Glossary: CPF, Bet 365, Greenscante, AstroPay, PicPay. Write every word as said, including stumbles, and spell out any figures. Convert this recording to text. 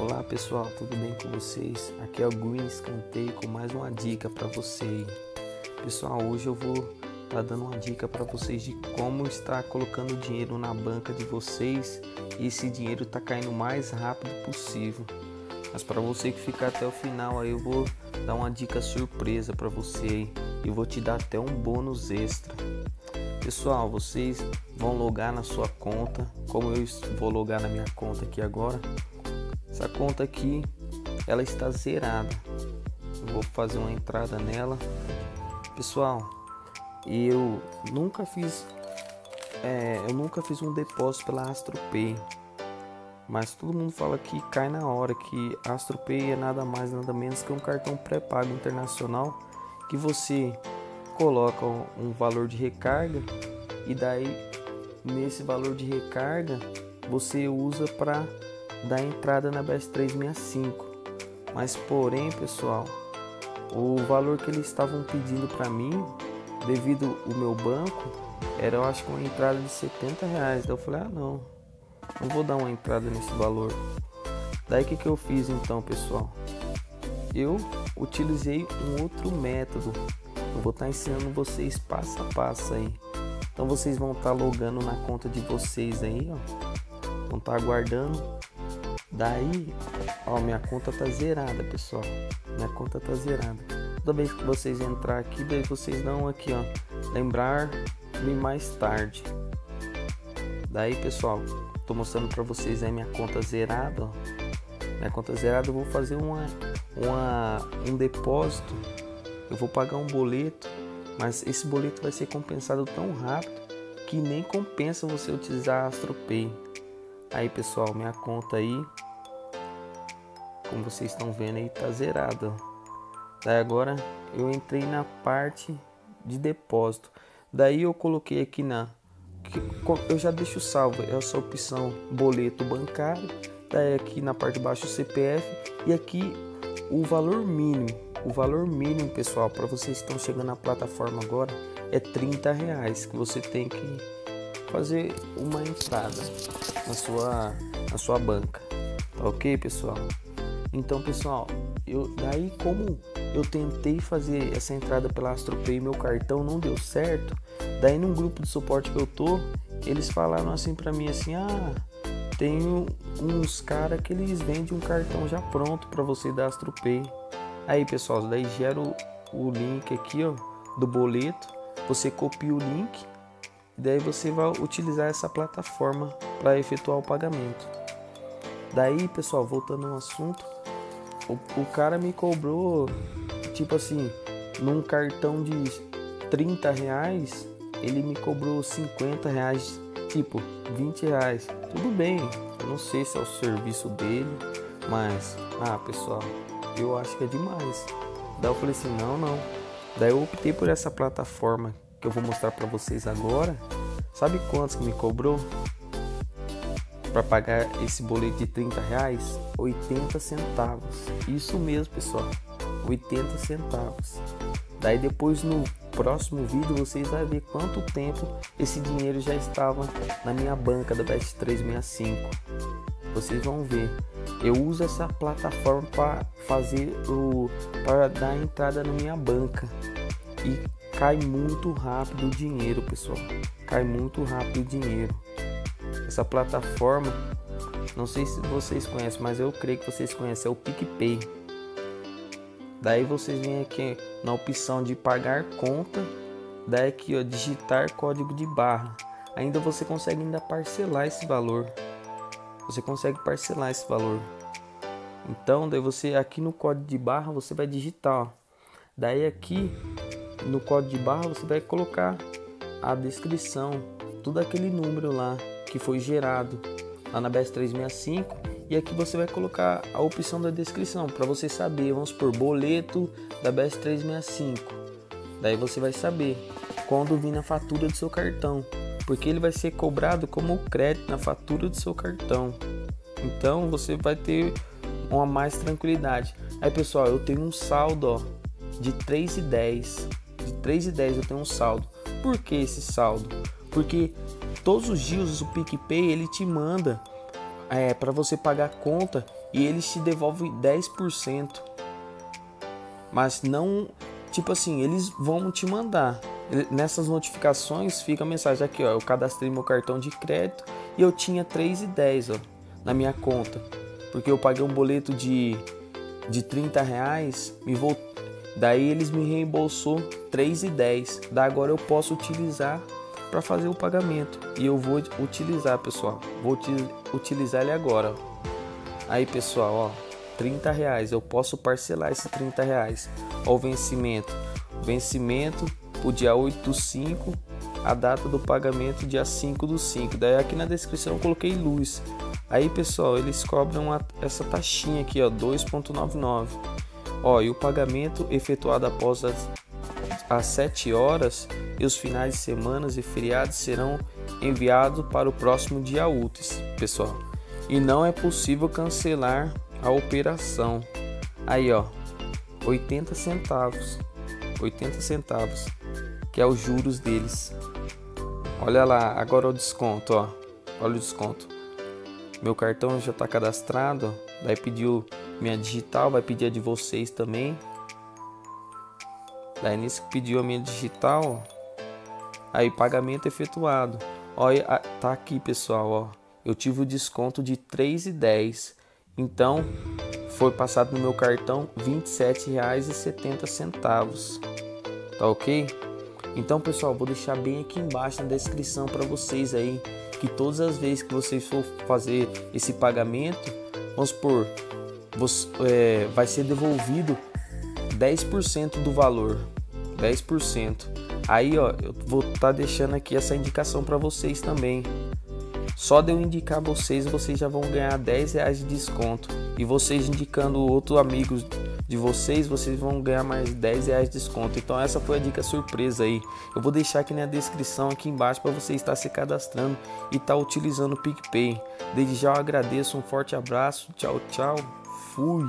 Olá pessoal, tudo bem com vocês? Aqui é o Greenscante com mais uma dica para vocês. Pessoal, hoje eu vou estar dando uma dica para vocês de como estar colocando dinheiro na banca de vocês e esse dinheiro está caindo o mais rápido possível. Mas para você que ficar até o final, aí eu vou dar uma dica surpresa para você e vou te dar até um bônus extra. Pessoal, vocês vão logar na sua conta, como eu vou logar na minha conta aqui agora. Essa conta aqui, ela está zerada. Eu vou fazer uma entrada nela, pessoal. Eu nunca fiz, é, eu nunca fiz um depósito pela AstroPay, mas todo mundo fala que cai na hora, que AstroPay é nada mais nada menos que um cartão pré-pago internacional que você coloca um valor de recarga e daí nesse valor de recarga você usa para da entrada na B S trezentos e sessenta e cinco, mas porém, pessoal, o valor que eles estavam pedindo para mim, devido o meu banco, era, eu acho, uma entrada de setenta reais. Daí eu falei, ah não, não vou dar uma entrada nesse valor. Daí que que eu fiz então, pessoal? Eu utilizei um outro método. Eu vou estar ensinando vocês passo a passo aí. Então vocês vão estar logando na conta de vocês aí, ó. Vão estar aguardando. Daí, ó, minha conta tá zerada, pessoal. Minha conta tá zerada. Toda vez que vocês entrar aqui, daí vocês dão aqui, ó, lembrar-me mais tarde. Daí, pessoal, tô mostrando para vocês aí minha conta zerada, ó. Minha conta zerada, eu vou fazer uma, uma, um depósito. Eu vou pagar um boleto, mas esse boleto vai ser compensado tão rápido que nem compensa você utilizar a AstroPay. Aí, pessoal, minha conta aí, como vocês estão vendo aí, tá zerada. Daí agora eu entrei na parte de depósito. Daí eu coloquei aqui na, eu já deixo salvo essa opção boleto bancário. Daí aqui na parte de baixo o C P F e aqui o valor mínimo. O valor mínimo, pessoal, para vocês que estão chegando na plataforma agora, é trinta reais que você tem que fazer uma entrada na sua na sua banca, tá ok, pessoal? Então, pessoal, eu daí como eu tentei fazer essa entrada pela AstroPay, meu cartão não deu certo. Daí num grupo de suporte que eu tô, eles falaram assim para mim assim, ah, tem uns cara que eles vendem um cartão já pronto para você da AstroPay. Aí, pessoal, daí gera o, o link aqui, ó, do boleto. Você copia o link. Daí você vai utilizar essa plataforma para efetuar o pagamento. Daí, pessoal, voltando ao assunto, o, o cara me cobrou, tipo assim, num cartão de trinta reais, ele me cobrou cinquenta reais, tipo vinte reais. Tudo bem, eu não sei se é o serviço dele, mas, ah, pessoal, eu acho que é demais. Daí eu falei assim, não, não. Daí eu optei por essa plataforma que eu vou mostrar para vocês agora. Sabe quantos que me cobrou para pagar esse boleto de trinta reais? oitenta centavos. Isso mesmo, pessoal, oitenta centavos. Daí depois no próximo vídeo vocês vão ver quanto tempo esse dinheiro já estava na minha banca da B S trezentos e sessenta e cinco. Vocês vão ver. Eu uso essa plataforma para fazer o para dar entrada na minha banca e cai muito rápido o dinheiro, pessoal. Cai muito rápido o dinheiro. Essa plataforma, não sei se vocês conhecem, mas eu creio que vocês conhecem, é o PicPay. Daí vocês vêm aqui na opção de pagar conta, daí aqui, ó, digitar código de barra. Ainda você consegue ainda parcelar esse valor. Você consegue parcelar esse valor. Então, daí você aqui no código de barra você vai digitar, ó. Daí aqui no código de barra você vai colocar a descrição, tudo aquele número lá que foi gerado lá na B S trezentos e sessenta e cinco, e aqui você vai colocar a opção da descrição para você saber, vamos por boleto da B S trezentos e sessenta e cinco. Daí você vai saber quando vir na fatura do seu cartão, porque ele vai ser cobrado como crédito na fatura do seu cartão. Então você vai ter uma mais tranquilidade. Aí, pessoal, eu tenho um saldo, ó, de três e dez. De três e dez eu tenho um saldo. Por que esse saldo? Porque todos os dias o PicPay ele te manda é, para você pagar a conta e eles te devolvem dez por cento. Mas não, tipo assim, eles vão te mandar. Nessas notificações fica a mensagem aqui, ó, eu cadastrei meu cartão de crédito e eu tinha três reais e dez centavos, ó, na minha conta. Porque eu paguei um boleto de, de trinta reais, me voltou. Daí eles me reembolsou três reais e dez centavos. Daí agora eu posso utilizar para fazer o pagamento. E eu vou utilizar, pessoal. Vou utilizar ele agora. Aí, pessoal, ó, trinta reais. Eu posso parcelar esse trinta reais. Ó, o vencimento. Vencimento o dia oito do cinco. A data do pagamento dia cinco do cinco. Daí aqui na descrição eu coloquei luz. Aí, pessoal, eles cobram a, essa taxinha aqui, ó, dois reais e noventa e nove centavos. Ó, e o pagamento efetuado após as, as sete horas e os finais de semana e feriados serão enviados para o próximo dia úteis, pessoal. E não é possível cancelar a operação. Aí, ó, oitenta centavos. oitenta centavos, que é os juros deles. Olha lá, agora o desconto, ó. Olha o desconto. Meu cartão já está cadastrado, daí pediu minha digital, vai pedir a de vocês também. Daí nisso que pediu a minha digital, aí pagamento efetuado. Olha, tá aqui, pessoal, ó. Eu tive o desconto de três reais e dez centavos. Então, foi passado no meu cartão vinte e sete reais e setenta centavos. Tá OK? Então, pessoal, vou deixar bem aqui embaixo na descrição para vocês aí que todas as vezes que vocês for fazer esse pagamento, vamos por Você, é, vai ser devolvido dez por cento do valor, dez por cento. Aí, ó, eu vou estar tá deixando aqui essa indicação para vocês também. Só de eu indicar vocês, vocês já vão ganhar dez reais de desconto. E vocês indicando outros amigos de vocês, vocês vão ganhar mais dez reais de desconto. Então essa foi a dica surpresa aí. Eu vou deixar aqui na descrição aqui embaixo para você estar se cadastrando e estar tá utilizando o PicPay. Desde já eu agradeço, um forte abraço, tchau, tchau. Fui.